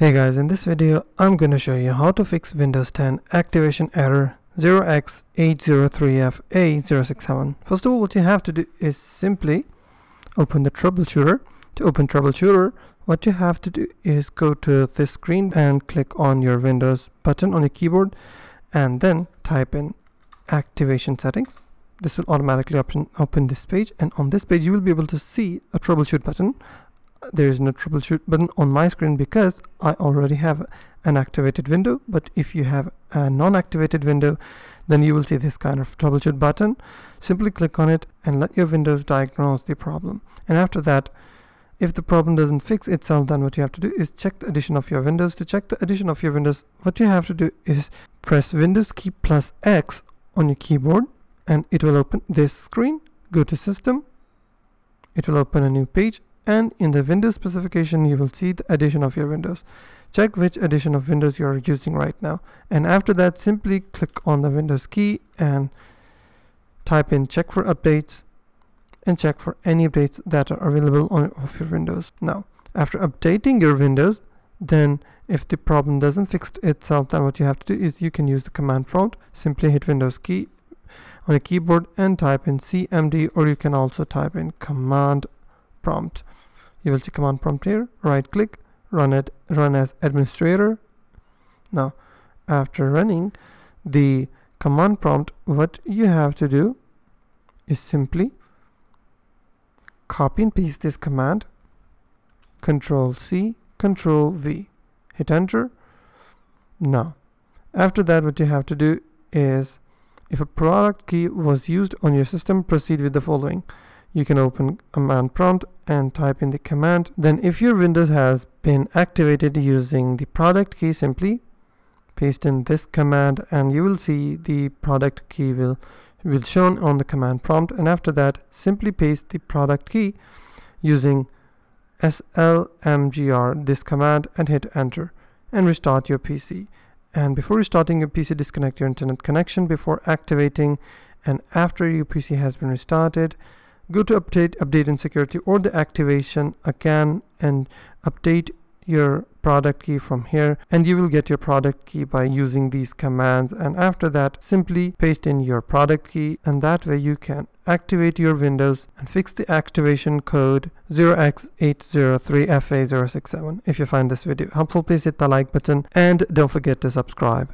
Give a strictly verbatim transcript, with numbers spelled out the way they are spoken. Hey guys, in this video I'm going to show you how to fix Windows ten activation error zero x eight zero three F A zero six seven. First of all, what you have to do is simply open the troubleshooter. To open troubleshooter, what you have to do is go to this screen and click on your Windows button on your keyboard and then type in activation settings. This will automatically open, open this page, and on this page you will be able to see a troubleshoot button. There is no troubleshoot button on my screen because I already have an activated window, but if you have a non-activated window, then you will see this kind of troubleshoot button. Simply click on it and let your Windows diagnose the problem, and after that, if the problem doesn't fix itself, then what you have to do is check the edition of your Windows. To check the edition of your Windows, what you have to do is press Windows key plus X on your keyboard and it will open this screen. Go to System, it will open a new page, and in the Windows specification you will see the edition of your Windows. Check which edition of Windows you are using right now, and after that simply click on the Windows key and type in check for updates and check for any updates that are available on of your Windows. Now after updating your Windows, then if the problem doesn't fix itself, then what you have to do is you can use the command prompt. Simply hit Windows key on your keyboard and type in C M D, or you can also type in command prompt. You will see command prompt here. Right click, run it, run as administrator. Now after running the command prompt, what you have to do is simply copy and paste this command, control C, control V, hit enter. Now after that, what you have to do is, if a product key was used on your system, proceed with the following. You can open command prompt and type in the command. Then if your Windows has been activated using the product key, simply paste in this command and you will see the product key will, will shown on the command prompt, and after that simply paste the product key using S L M G R, this command, and hit enter and restart your P C. And before restarting your P C, disconnect your internet connection before activating, and after your P C has been restarted, go to update, update and security or the activation again and update your product key from here, and you will get your product key by using these commands, and after that simply paste in your product key, and that way you can activate your Windows and fix the activation code zero x eight zero three F A zero six seven. If you find this video helpful, please hit the like button and don't forget to subscribe.